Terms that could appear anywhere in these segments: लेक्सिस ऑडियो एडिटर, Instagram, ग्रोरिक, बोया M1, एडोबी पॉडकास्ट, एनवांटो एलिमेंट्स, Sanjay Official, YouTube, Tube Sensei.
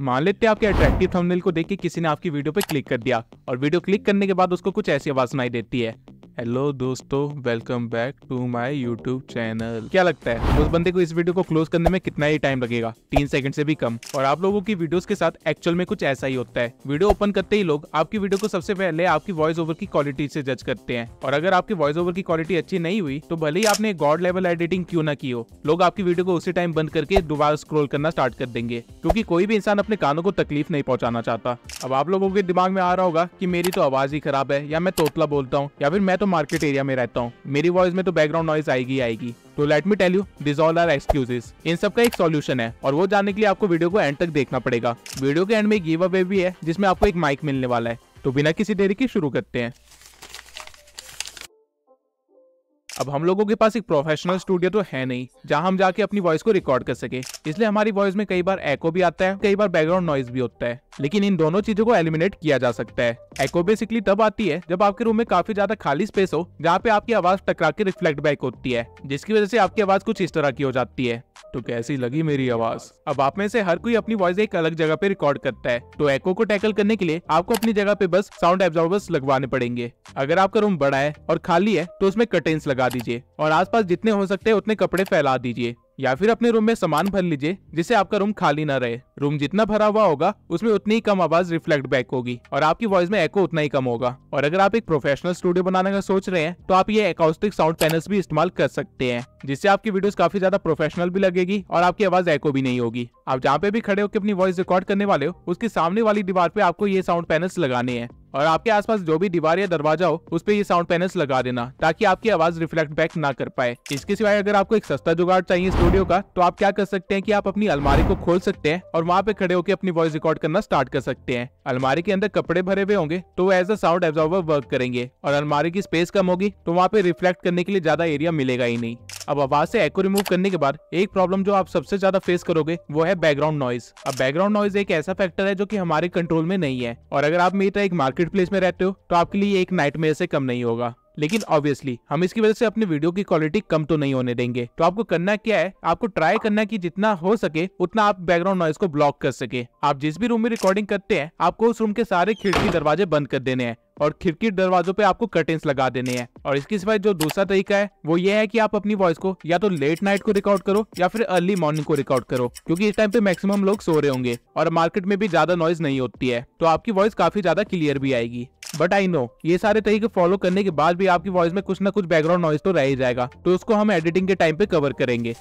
मान लेते हैं आपके अट्रैक्टिव थंबनेल को देख के किसी ने आपकी वीडियो पे क्लिक कर दिया और वीडियो क्लिक करने के बाद उसको कुछ ऐसी आवाज सुनाई देती है, हेलो दोस्तों welcome back to my YouTube channel. क्या लगता है उस बंदे को इस वीडियो को क्लोज करने में कितना ही टाइम लगेगा? 3 सेकंड से भी कम। और आप लोगों की वीडियोस के साथ एक्चुअल में कुछ ऐसा ही होता है। वीडियो ओपन करते ही लोग आपकी वीडियो को सबसे पहले आपकी वॉइस ओवर की क्वालिटी से जज करते हैं, और अगर आपकी वॉइस ओवर की क्वालिटी अच्छी नहीं हुई तो भले ही आपने गॉड लेवल एडिटिंग क्यों ना की हो, लोग आपकी वीडियो को उसी टाइम बंद करके दोबारा स्क्रोल करना स्टार्ट कर देंगे, क्योंकि कोई भी इंसान अपने कानों को तकलीफ नहीं पहुंचाना चाहता। अब आप लोगों के दिमाग में आ रहा होगा कि मेरी तो आवाज ही खराब है, या मैं तोतला बोलता हूँ, या फिर मैं तो मार्केट एरिया में रहता हूँ, मेरी वॉइस में तो बैकग्राउंड नॉइज आएगी। तो let me tell you, this all are excuses. इन सब का एक सॉल्यूशन है, और वो जानने के लिए आपको वीडियो को एंड तक देखना पड़ेगा। वीडियो के एंड में गिव अवे भी है जिसमें आपको एक माइक मिलने वाला है। तो बिना किसी देरी के शुरू करते हैं। अब हम लोगों के पास एक प्रोफेशनल स्टूडियो तो है नहीं जहां हम जाके अपनी वॉइस को रिकॉर्ड कर सके, इसलिए हमारी वॉइस में कई बार एको भी आता है, कई बार बैकग्राउंड नॉइज भी होता है। लेकिन इन दोनों चीजों को एलिमिनेट किया जा सकता है। एको बेसिकली तब आती है जब आपके रूम में काफी ज्यादा खाली स्पेस हो जहाँ पे आपकी आवाज टकरा के रिफ्लेक्ट बैक होती है, जिसकी वजह से आपकी आवाज कुछ इस तरह की हो जाती है। तो कैसी लगी मेरी आवाज? अब आप में से हर कोई अपनी वॉइस एक अलग जगह पे रिकॉर्ड करता है, तो एको को टैकल करने के लिए आपको अपनी जगह पे बस साउंड एब्जॉर्बर्स लगवाने पड़ेंगे। अगर आपका रूम बड़ा है और खाली है तो उसमें कर्टेन्स लगा दीजिए, और आसपास जितने हो सकते हैं उतने कपड़े फैला दीजिए, या फिर अपने रूम में सामान भर लीजिए जिससे आपका रूम खाली ना रहे। रूम जितना भरा हुआ होगा उसमें उतनी ही कम आवाज रिफ्लेक्ट बैक होगी और आपकी वॉइस में एको उतना ही कम होगा। और अगर आप एक प्रोफेशनल स्टूडियो बनाने का सोच रहे हैं तो आप ये एकॉस्टिक साउंड पैनल्स भी इस्तेमाल कर सकते हैं, जिससे आपकी वीडियोस काफी ज्यादा प्रोफेशनल भी लगेगी और आपकी आवाज एको भी नहीं होगी। आप जहाँ पे भी खड़े होकर अपनी वॉइस रिकॉर्ड करने वाले हो उसके सामने वाली दीवार पे आपको ये साउंड पैनल्स लगाने हैं, और आपके आसपास जो भी दीवार या दरवाजा हो उस पे ये साउंड पैनल्स लगा देना ताकि आपकी आवाज रिफ्लेक्ट बैक ना कर पाए। इसके सिवाय अगर आपको एक सस्ता जुगाड़ चाहिए स्टूडियो का, तो आप क्या कर सकते हैं कि आप अपनी अलमारी को खोल सकते हैं और वहाँ पे खड़े होकर अपनी वॉइस रिकॉर्ड करना स्टार्ट कर सकते हैं। अलमारी के अंदर कपड़े भरे हुए होंगे तो वो as a sound absorber work करेंगे, और अलमारी की स्पेस कम होगी तो वहाँ पे रिफ्लेक्ट करने के लिए ज्यादा एरिया मिलेगा ही नहीं। अब आवाज से एको रिमूव करने के बाद एक प्रॉब्लम जो आप सबसे ज्यादा फेस करोगे वो है बैकग्राउंड नॉइज। अब बैकग्राउंड नॉइज एक ऐसा फैक्टर है जो कि हमारे कंट्रोल में नहीं है, और अगर आप मेरा एक मार्केट प्लेस में रहते हो तो आपके लिए एक नाइटमेयर से कम नहीं होगा। लेकिन ऑब्वियसली हम इसकी वजह से अपनी वीडियो की क्वालिटी कम तो नहीं होने देंगे, तो आपको करना क्या है, आपको ट्राई करना है कि जितना हो सके उतना आप बैकग्राउंड नॉइज को ब्लॉक कर सके। आप जिस भी रूम में रिकॉर्डिंग करते हैं आपको उस रूम के सारे खिड़की दरवाजे बंद कर देने हैं, और खिड़की दरवाजों पे आपको कर्टेंस लगा देने हैं। और इसके सिवाय जो दूसरा तरीका है वो ये है कि आप अपनी वॉइस को या तो लेट नाइट को रिकॉर्ड करो या फिर अर्ली मॉर्निंग को रिकॉर्ड करो, क्योंकि इस टाइम पे मैक्सिमम लोग सो रहे होंगे और मार्केट में भी ज्यादा नॉइज नहीं होती है, तो आपकी वॉइस काफी ज्यादा क्लियर भी आएगी। बट आई नो ये सारे तरीके फॉलो करने के बाद भी आपकी वॉइस में कुछ ना कुछ बैकग्राउंड नॉइज तो रह ही जाएगा, तो उसको हम एडिटिंग के टाइम पे कवर करेंगे।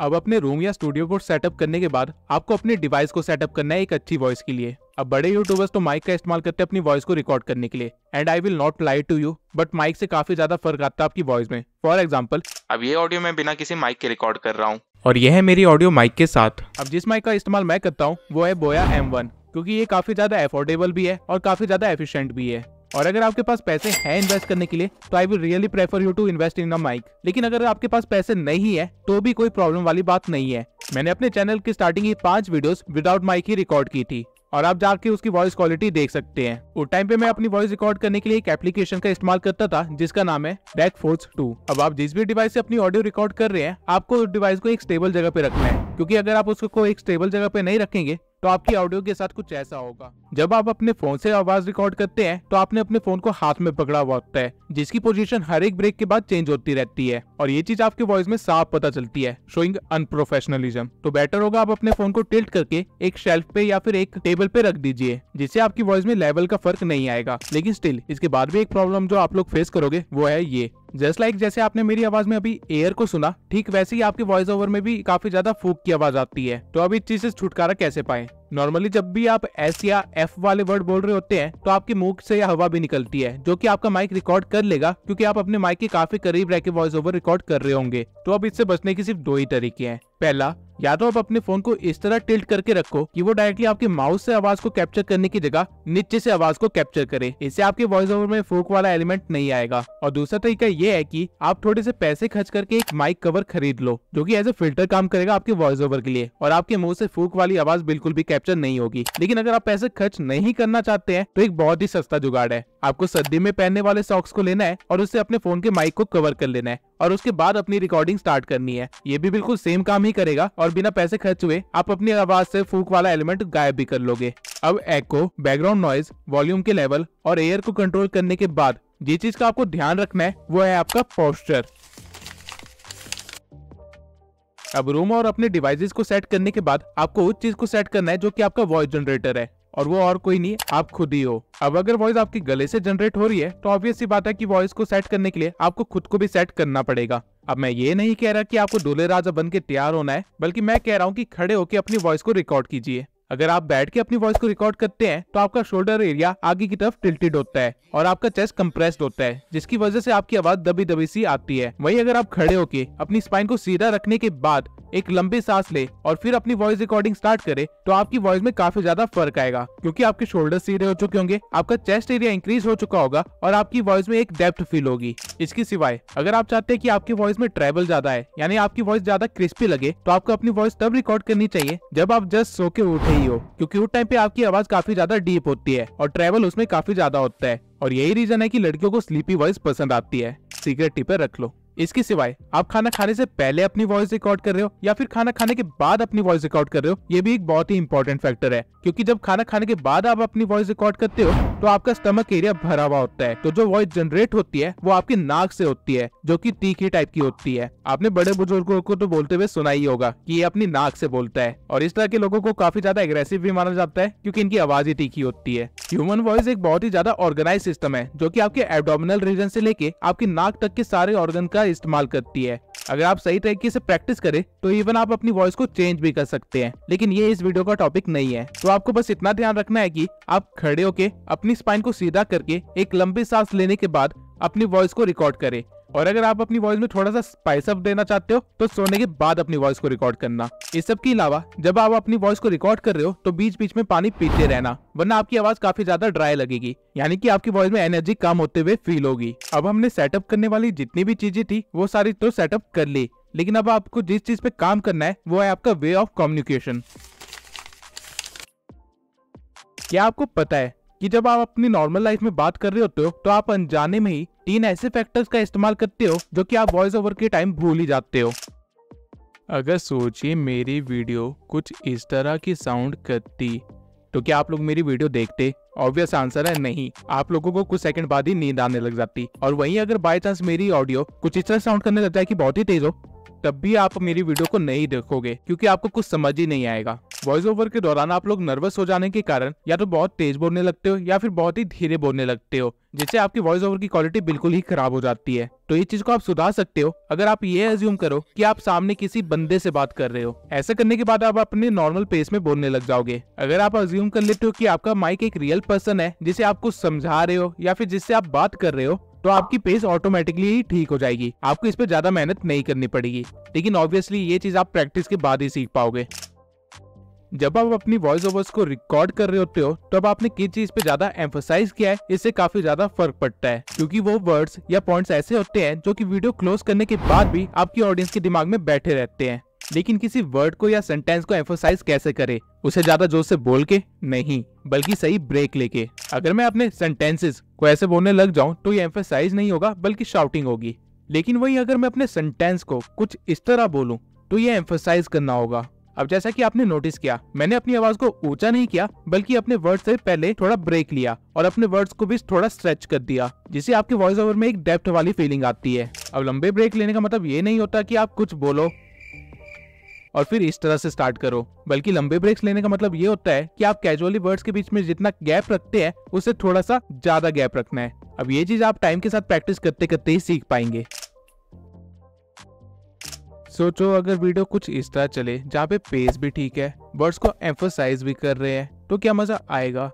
अब अपने रूम या स्टूडियो को सेटअप करने के बाद आपको अपने डिवाइस को सेटअप करना है एक अच्छी वॉइस के लिए। अब बड़े यूट्यूबर्स तो माइक का इस्तेमाल करते हैं अपनी वॉइस को रिकॉर्ड करने के लिए, and I will not lie to you but mic से काफी ज्यादा फर्क आता है आपकी वॉइस में। फॉर एग्जाम्पल, अब ये ऑडियो मैं बिना किसी माइक के रिकॉर्ड कर रहा हूँ, और यह है मेरी ऑडियो माइक के साथ। अब जिस माइक का इस्तेमाल मैं करता हूँ वो है बोया M1, क्योंकि ये काफी ज्यादा एफोर्डेबल भी है और काफी ज्यादा एफिशिएंट भी है। और अगर आपके पास पैसे हैं इन्वेस्ट करने के लिए तो I will really prefer you to invest in a mic. लेकिन अगर आपके पास पैसे नहीं है तो भी कोई प्रॉब्लम वाली बात नहीं है। मैंने अपने चैनल की स्टार्टिंग की 5 वीडियोस विदाउट माइक ही रिकॉर्ड की थी, और आप जाके उसकी वॉइस क्वालिटी देख सकते हैं। उस टाइम पे मैं अपनी वॉइस रिकॉर्ड करने के लिए एक एप्लीकेशन का इस्तेमाल करता था जिसका नाम है Deck Force 2। अब आप जिस भी डिवाइस से अपनी ऑडियो रिकॉर्ड कर रहे हैं आपको उस डिवाइस को एक स्टेबल जगह पे रखना है, क्योंकि अगर आप उसको एक स्टेबल जगह पे नहीं रखेंगे तो आपकी ऑडियो के साथ कुछ ऐसा होगा। जब आप अपने फोन से आवाज रिकॉर्ड करते हैं तो आपने अपने फोन को हाथ में पकड़ा हुआ होता है, जिसकी पोजीशन हर एक ब्रेक के बाद चेंज होती रहती है, और ये चीज आपके वॉइस में साफ पता चलती है, शोइंग अनप्रोफेशनलिज्म। तो बेटर होगा आप अपने फोन को टिल्ट करके एक शेल्फ पे या फिर एक टेबल पे रख दीजिए, जिससे आपकी वॉइस में लेवल का फर्क नहीं आएगा। लेकिन स्टिल इसके बाद भी एक प्रॉब्लम जो आप लोग फेस करोगे वो है ये, जस्ट लाइक जैसे आपने मेरी आवाज में अभी एयर को सुना, ठीक वैसे ही आपके वॉइस ओवर में भी काफी ज्यादा फूक की आवाज आती है। तो अब इस चीज से छुटकारा कैसे पाएं? नॉर्मली जब भी आप एस या एफ वाले वर्ड बोल रहे होते हैं तो आपके मुंह से हवा भी निकलती है जो कि आपका माइक रिकॉर्ड कर लेगा, क्योंकि आप अपने माइक के काफी करीब रह के वॉइस ओवर रिकॉर्ड कर रहे होंगे। तो अब इससे बचने के सिर्फ 2 ही तरीके हैं। पहला, या तो आप अपने फोन को इस तरह टिल्ट करके रखो कि वो डायरेक्टली आपके माउथ से आवाज को कैप्चर करने की जगह नीचे से आवाज को कैप्चर करे, इससे आपके वॉइस ओवर में फूक वाला एलिमेंट नहीं आएगा। और दूसरा तरीका ये है कि आप थोड़े से पैसे खर्च करके एक माइक कवर खरीद लो जो कि एज ए फिल्टर काम करेगा आपके वॉइस ओवर के लिए, और आपके मुंह से फूक वाली आवाज बिल्कुल भी कैप्चर नहीं होगी। लेकिन अगर आप पैसे खर्च नहीं करना चाहते हैं तो एक बहुत ही सस्ता जुगाड़ है। आपको सर्दी में पहनने वाले सॉक्स को लेना है और उससे अपने फोन के माइक को कवर कर लेना है और उसके बाद अपनी रिकॉर्डिंग स्टार्ट करनी है। ये भी बिल्कुल सेम काम ही करेगा और बिना पैसे खर्च हुए आप अपनी आवाज से फूंक वाला एलिमेंट गायब भी कर लोगे। अब एको, बैकग्राउंड नॉइज, वॉल्यूम के लेवल और एयर को कंट्रोल करने के बाद जिस चीज का आपको ध्यान रखना है वो है आपका पोस्चर। अब रूम और अपने डिवाइसेस को सेट करने के बाद आपको उस चीज को सेट करना है जो कि आपका वॉइस जनरेटर है और वो और कोई नहीं, आप खुद ही हो। अब अगर वॉइस आपके गले से जनरेट हो रही है तो ऑब्वियस सी बात है कि वॉइस को सेट करने के लिए आपको खुद को भी सेट करना पड़ेगा। अब मैं ये नहीं कह रहा कि आपको दूल्हे राजा बन के तैयार होना है, बल्कि मैं कह रहा हूँ कि खड़े होकर अपनी वॉइस को रिकॉर्ड कीजिए। अगर आप बैठ के अपनी वॉइस को रिकॉर्ड करते हैं तो आपका शोल्डर एरिया आगे की तरफ टिल्टेड होता है और आपका चेस्ट कंप्रेस्ड होता है, जिसकी वजह से आपकी आवाज दबी दबी सी आती है। वहीं अगर आप खड़े होके अपनी स्पाइन को सीधा रखने के बाद एक लंबी सांस ले और फिर अपनी वॉइस रिकॉर्डिंग स्टार्ट करे तो आपकी वॉइस में काफी ज्यादा फर्क आएगा, क्योंकि आपके शोल्डर सीधे हो चुके होंगे, आपका चेस्ट एरिया इंक्रीज हो चुका होगा और आपकी वॉइस में एक डेप्थ फील होगी। इसके सिवाय अगर आप चाहते हैं कि आपकी वॉइस में ट्रैवल ज्यादा है, यानी आपकी वॉइस ज्यादा क्रिस्पी लगे, तो आपको अपनी वॉइस तब रिकॉर्ड करनी चाहिए जब आप जस्ट सो के उठे ही हो, क्योंकि उस टाइम पे आपकी आवाज काफी ज्यादा डीप होती है और ट्रैवल उसमें काफी ज्यादा होता है। और यही रीजन है कि लड़कियों को स्लीपी वॉइस पसंद आती है। सीक्रेट टिप रख लो। इसके सिवाय आप खाना खाने से पहले अपनी वॉइस रिकॉर्ड कर रहे हो या फिर खाना खाने के बाद अपनी वॉइस रिकॉर्ड कर रहे हो, ये भी एक बहुत ही इंपॉर्टेंट फैक्टर है, क्योंकि जब खाना खाने के बाद आप अपनी वॉइस रिकॉर्ड करते हो तो आपका स्टमक एरिया भरा हुआ होता है, तो जो वॉइस जनरेट होती है वो आपकी नाक से होती है, जो कि तीखी टाइप की होती है। आपने बड़े बुजुर्गों को तो बोलते हुए सुना ही होगा कि ये अपनी नाक से बोलता है, और इस तरह के लोगों को काफी ज्यादा एग्रेसिव भी माना जाता है क्योंकि इनकी आवाज ही तीखी होती है। ह्यूमन वॉइस एक बहुत ही ज्यादा ऑर्गेनाइज सिस्टम है जो कि आपके एब्डोमिनल रीजन से लेके आपकी नाक तक के सारे ऑर्गन का इस्तेमाल करती है। अगर आप सही तरीके से प्रैक्टिस करें तो इवन आप अपनी वॉइस को चेंज भी कर सकते हैं, लेकिन ये इस वीडियो का टॉपिक नहीं है। तो आपको बस इतना ध्यान रखना है कि आप खड़े होके अपनी स्पाइन को सीधा करके एक लंबी सांस लेने के बाद अपनी वॉइस को रिकॉर्ड करें। और अगर आप अपनी वॉइस में थोड़ा सा स्पाइस अप देना चाहते हो तो सोने के बाद अपनी वॉइस को रिकॉर्ड करना। इस सब के अलावा जब आप अपनी वॉइस को रिकॉर्ड कर रहे हो तो बीच बीच में पानी पीते रहना, वरना आपकी आवाज काफी ज्यादा ड्राई लगेगी, यानी कि आपकी वॉइस में एनर्जी कम होते हुए फील होगी। अब हमने सेटअप करने वाली जितनी भी चीजें थी वो सारी तो सेटअप कर ली, लेकिन अब आपको जिस चीज पे काम करना है वो है आपका वे ऑफ कम्युनिकेशन। क्या आपको पता है कि जब आप अपनी नॉर्मल लाइफ में बात कर रहे होते हो तो आप अनजाने में ही 3 ऐसे फैक्टर्स का इस्तेमाल करते हो जो कि आप वॉइस ओवर के टाइम भूल ही जाते हो। अगर सोचिए मेरी वीडियो कुछ इस तरह की साउंड करती तो क्या आप लोग मेरी वीडियो देखते? ऑब्वियस आंसर है नहीं, आप लोगों को कुछ सेकंड बाद ही नींद आने लग जाती। और वहीं अगर बाय चांस मेरी ऑडियो कुछ इस तरह साउंड करने लग जाए कि बहुत ही तेज हो, तब भी आप मेरी वीडियो को नहीं देखोगे क्योंकि आपको कुछ समझ ही नहीं आएगा। वॉइस ओवर के दौरान आप लोग नर्वस हो जाने के कारण या तो बहुत तेज बोलने लगते हो या फिर बहुत ही धीरे बोलने लगते हो, जिससे आपकी वॉइस ओवर की क्वालिटी बिल्कुल ही खराब हो जाती है। तो ये चीज को आप सुधार सकते हो अगर आप ये अज्यूम करो कि आप सामने किसी बंदे से बात कर रहे हो। ऐसा करने के बाद आप अपने नॉर्मल पेस में बोलने लग जाओगे। अगर आप अज्यूम कर लेते हो कि आपका माइक एक रियल पर्सन है जिसे आप कुछ समझा रहे हो या फिर जिससे आप बात कर रहे हो, तो आपकी पेस ऑटोमेटिकली ही ठीक हो जाएगी, आपको इस पर ज्यादा मेहनत नहीं करनी पड़ेगी। लेकिन ऑब्वियसली ये चीज आप प्रैक्टिस के बाद ही सीख पाओगे। जब आप अपनी वॉइस ओवर्स को रिकॉर्ड कर रहे होते हो तब तो आपने किस चीज पे ज्यादा एम्फोसाइज किया है इससे काफी ज्यादा फर्क पड़ता है, क्योंकि वो वर्ड्स या पॉइंट्स ऐसे होते हैं जो कि वीडियो क्लोज करने के बाद भी आपकी ऑडियंस के दिमाग में बैठे रहते हैं। लेकिन किसी वर्ड को या सेंटेंस को एम्फोसाइज कैसे करे? उसे ज्यादा जोर से बोल के नहीं, बल्कि सही ब्रेक लेके। अगर मैं अपने सेंटेंसेस को ऐसे बोलने लग जाऊँ तो ये एम्फोसाइज नहीं होगा बल्कि शाउटिंग होगी। लेकिन वही अगर मैं अपने सेंटेंस को कुछ इस तरह बोलूँ तो ये एम्फोसाइज करना होगा। अब जैसा कि आपने नोटिस किया, मैंने अपनी आवाज को ऊंचा नहीं किया बल्कि अपने वर्ड से पहले थोड़ा ब्रेक लिया और अपने वर्ड्स को भी थोड़ा स्ट्रेच कर दिया, जिससे आपके वॉइस ओवर में एक डेप्थ वाली फीलिंग आती है। अब लंबे ब्रेक लेने का मतलब ये नहीं होता कि आप कुछ बोलो और फिर इस तरह से स्टार्ट करो, बल्कि लंबे ब्रेक्स लेने का मतलब ये होता है कि आप कैजुअली वर्ड्स के बीच में जितना गैप रखते हैं उससे थोड़ा सा ज्यादा गैप रखना है। अब ये चीज आप टाइम के साथ प्रैक्टिस करते करते ही सीख पाएंगे। सोचो अगर वीडियो कुछ इस तरह चले जहाँ पे पेस भी ठीक है, वर्ड्स को एम्फोसाइज भी कर रहे हैं, तो क्या मजा आएगा।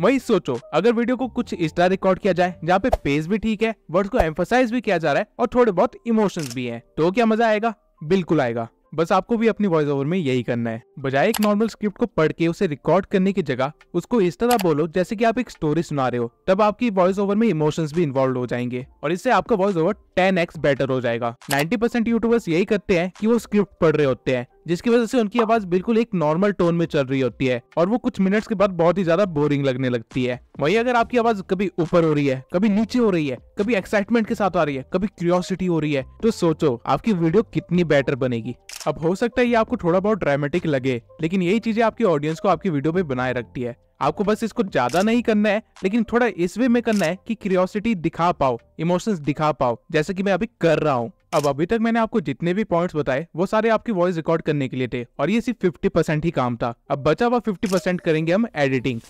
वही सोचो अगर वीडियो को कुछ इस तरह रिकॉर्ड किया जाए जहाँ पे पेस भी ठीक है, वर्ड्स को एम्फोसाइज भी किया जा रहा है और थोड़े बहुत इमोशंस भी हैं, तो क्या मजा आएगा? बिल्कुल आएगा। बस आपको भी अपनी वॉइस ओवर में यही करना है। बजाय एक नॉर्मल स्क्रिप्ट को पढ़ के उसे रिकॉर्ड करने की जगह उसको इस तरह बोलो जैसे कि आप एक स्टोरी सुना रहे हो, तब आपकी वॉइस ओवर में इमोशंस भी इन्वॉल्व हो जाएंगे और इससे आपका वॉइस ओवर 10x बेटर हो जाएगा। 90% यूट्यूबर्स यही करते हैं कि वो स्क्रिप्ट पढ़ रहे होते हैं जिसकी वजह से उनकी आवाज बिल्कुल एक नॉर्मल टोन में चल रही होती है और वो कुछ मिनट्स के बाद बहुत ही ज्यादा बोरिंग लगने लगती है। वहीं अगर आपकी आवाज कभी ऊपर हो रही है, कभी नीचे हो रही है, कभी एक्साइटमेंट के साथ आ रही है, कभी क्यूरियोसिटी हो रही है, तो सोचो आपकी वीडियो कितनी बेटर बनेगी। अब हो सकता है ये आपको थोड़ा बहुत ड्रामेटिक लगे, लेकिन यही चीजें आपकी ऑडियंस को आपकी वीडियो पे बनाए रखती है। आपको बस इसको ज्यादा नहीं करना है, लेकिन थोड़ा इस वे में करना है कि क्यूरियोसिटी दिखा पाओ, इमोशंस दिखा पाओ, जैसे कि मैं अभी कर रहा हूँ। अब अभी तक मैंने आपको जितने भी पॉइंट्स बताए वो सारे आपकी वॉइस रिकॉर्ड करने के लिए थे और ये सिर्फ 50% ही काम था। अब बचा हुआ 50% करेंगे हम एडिटिंग।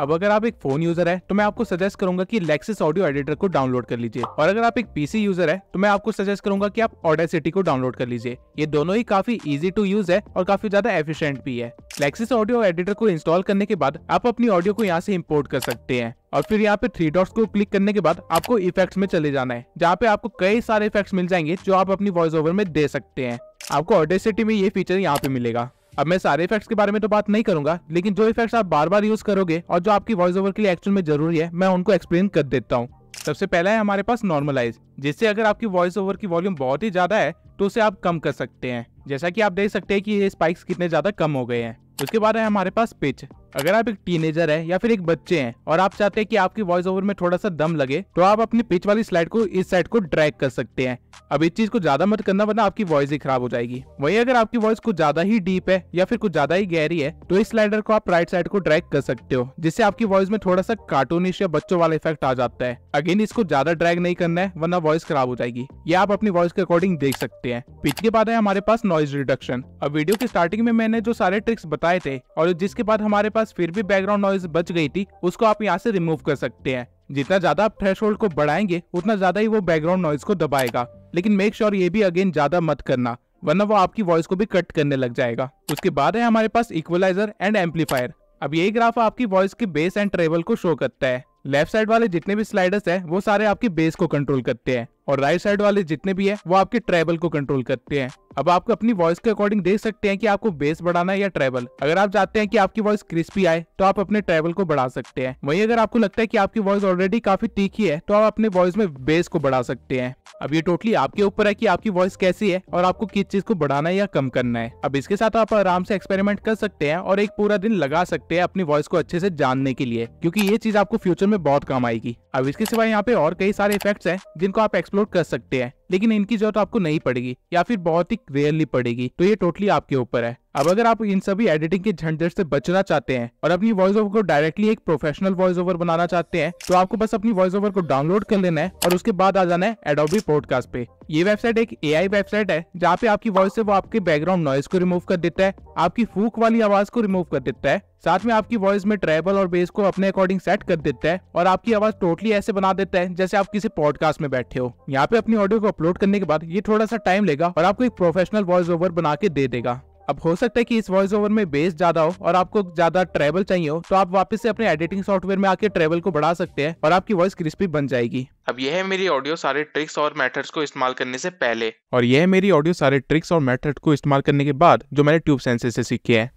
अब अगर आप एक फोन यूजर है तो मैं आपको सजेस्ट करूंगा कि लेक्सिस ऑडियो एडिटर को डाउनलोड कर लीजिए, और अगर आप एक पीसी यूजर है तो मैं आपको सजेस्ट करूंगा कि आप ऑडेसिटी को डाउनलोड कर लीजिए। ये दोनों ही काफी इजी टू यूज है और काफी ज्यादा एफिशिएंट भी है। लेक्सिस ऑडियो एडिटर को इंस्टॉल करने के बाद आप अपनी ऑडियो को यहाँ से इम्पोर्ट कर सकते हैं और फिर यहाँ पे 3 डॉट्स को क्लिक करने के बाद आपको इफेक्ट्स में चले जाना है, जहाँ पे आपको कई सारे इफेक्ट्स मिल जाएंगे जो आप अपनी वॉइस ओवर में दे सकते हैं। आपको ऑडेसिटी में ये फीचर यहाँ पे मिलेगा। अब मैं सारे इफेक्ट्स के बारे में तो बात नहीं करूंगा, लेकिन जो इफेक्ट्स आप बार बार यूज करोगे और जो आपकी वॉइस ओवर के लिए एक्चुअल में जरूरी है, मैं उनको एक्सप्लेन कर देता हूँ। सबसे पहला है हमारे पास नॉर्मलाइज, जिससे अगर आपकी वॉइस ओवर की वॉल्यूम बहुत ही ज्यादा है तो उसे आप कम कर सकते हैं। जैसा कि आप देख सकते हैं कि ये स्पाइक्स कितने ज्यादा कम हो गए हैं। उसके बाद है हमारे पास पिच। अगर आप एक टीनेजर है या फिर एक बच्चे हैं और आप चाहते हैं कि आपकी वॉइस ओवर में थोड़ा सा दम लगे, तो आप अपनी पिच वाली स्लाइड को इस साइड को ड्रैग कर सकते हैं। अब इस चीज को ज्यादा मत करना वरना आपकी वॉइस ही खराब हो जाएगी। वहीं अगर आपकी वॉइस कुछ ज्यादा ही डीप है या फिर कुछ ज्यादा ही गहरी है तो इस स्लाइडर को आप राइट साइड को ड्रैग कर सकते हो, जिससे आपकी वॉइस में थोड़ा सा कार्टूनिश या बच्चों वाला इफेक्ट आ जाता है। अगेन इसको ज्यादा ड्रैग नहीं करना है वरना वॉइस खराब हो जाएगी। ये आप अपनी वॉइस के अकॉर्डिंग देख सकते हैं। पिच के बाद है हमारे पास नॉइज रिडक्शन। अब वीडियो के स्टार्टिंग में मैंने जो सारे ट्रिक्स बताए थे और जिसके बाद हमारे पास फिर भी बैकग्राउंड नॉइज बच गई थी, उसको आप यहाँ से रिमूव कर सकते हैं। जितना ज्यादा आप थ्रेशोल्ड को बढ़ाएंगे उतना ज्यादा ही वो बैकग्राउंड नॉइज को दबाएगा, लेकिन मेक श्योर ये भी अगेन ज्यादा मत करना वरना वो आपकी वॉइस को भी कट करने लग जाएगा। उसके बाद है हमारे पास इक्वलाइजर एंड एम्पलीफायर। अब यही ग्राफ आपकी वॉइस के बेस एंड ट्रेवल को शो करता है। लेफ्ट साइड वाले जितने भी स्लाइडर्स है वो सारे आपके बेस को कंट्रोल करते हैं और राइट साइड वाले जितने भी है वो आपके ट्रेवल को कंट्रोल करते हैं। अब आप अपनी वॉइस के अकॉर्डिंग देख सकते हैं कि आपको बेस बढ़ाना है या ट्रेवल। अगर आप चाहते हैं कि आपकी वॉइस क्रिस्पी आए तो आप अपने ट्रेवल को बढ़ा सकते हैं। वहीं अगर आपको लगता है कि आपकी वॉइस ऑलरेडी काफी तीखी है तो आप अपने वॉइस में बेस को बढ़ा सकते हैं। अब ये टोटली आपके ऊपर है कि आपकी वॉइस कैसी है और आपको किस चीज को बढ़ाना है या कम करना है। अब इसके साथ आप आराम से एक्सपेरिमेंट कर सकते हैं और एक पूरा दिन लगा सकते हैं अपनी वॉइस को अच्छे से जानने के लिए, क्योंकि ये चीज आपको फ्यूचर में बहुत काम आएगी। अब इसके सिवा यहाँ पे और कई सारे इफेक्ट्स हैं जिनको आप एक्सप्लोर कर सकते हैं, लेकिन इनकी जरूरत आपको नहीं पड़ेगी या फिर बहुत ही रेयरली पड़ेगी, तो ये टोटली आपके ऊपर है। अब अगर आप इन सभी एडिटिंग के झंझट से बचना चाहते हैं और अपनी वॉइस ओवर को डायरेक्टली एक प्रोफेशनल वॉइस ओवर बनाना चाहते हैं, तो आपको बस अपनी वॉइस ओवर को डाउनलोड कर लेना है और उसके बाद आ जाना है एडोबी पॉडकास्ट पे। ये वेबसाइट एक एआई वेबसाइट है जहाँ पे आपकी वॉइस से वो आपके बैकग्राउंड नॉइस को रिमूव कर देता है, आपकी फूक वाली आवाज को रिमूव कर देता है, साथ में आपकी वॉइस में ट्रेबल और बेस को अपने अकॉर्डिंग सेट कर देता है और आपकी आवाज टोटली ऐसे बना देता है जैसे आप किसी पॉडकास्ट में बैठे हो। यहाँ पे अपनी ऑडियो को अपलोड करने के बाद ये थोड़ा सा टाइम लेगा और आपको एक प्रोफेशनल वॉइस ओवर बना के दे देगा। अब हो सकता है कि इस वॉइस ओवर में बेस ज्यादा हो और आपको ज्यादा ट्रेवल चाहिए हो, तो आप वापस से अपने एडिटिंग सॉफ्टवेयर में आके ट्रेवल को बढ़ा सकते हैं और आपकी वॉइस क्रिस्पी बन जाएगी। अब यह है मेरी ऑडियो सारे ट्रिक्स और मेथड्स को इस्तेमाल करने से पहले, और यह है मेरी ऑडियो सारे ट्रिक्स और मेथड को इस्तेमाल करने के बाद जो मैंने ट्यूब सेंसे से सीखे हैं।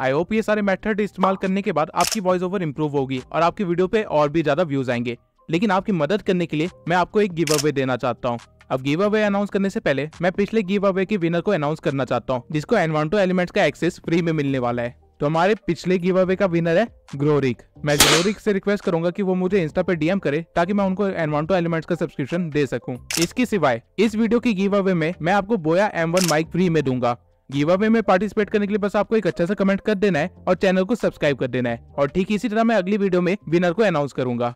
आई होप ये सारे मेथड इस्तेमाल करने के बाद आपकी वॉइस ओवर इम्प्रूव होगी और आपकी वीडियो पे और भी ज्यादा व्यूज आएंगे। लेकिन आपकी मदद करने के लिए मैं आपको एक गिव अवे देना चाहता हूँ। अब गिव अवे अनाउंस करने से पहले मैं पिछले गिव अवे के विनर को अनाउंस करना चाहता हूँ, जिसको एनवांटो एलिमेंट्स का एक्सेस फ्री में मिलने वाला है। तो हमारे पिछले गिव अवे का विनर है ग्रोरिक। मैं ग्रोरिक से रिक्वेस्ट करूंगा कि वो मुझे इंस्टा पे डीएम करे ताकि मैं उनको एनवांटो एलिमेंट्स का सब्सक्रिप्शन दे सकूं। इसके सिवाय इस वीडियो की गिव अवे में मैं आपको बोया M1 माइक फ्री में दूंगा। गिव अवे में पार्टिसिपेट करने के लिए बस आपको एक अच्छा सा कमेंट कर देना है और चैनल को सब्सक्राइब कर देना है, और ठीक इसी तरह मैं अगली वीडियो में विनर को अनाउंस करूंगा।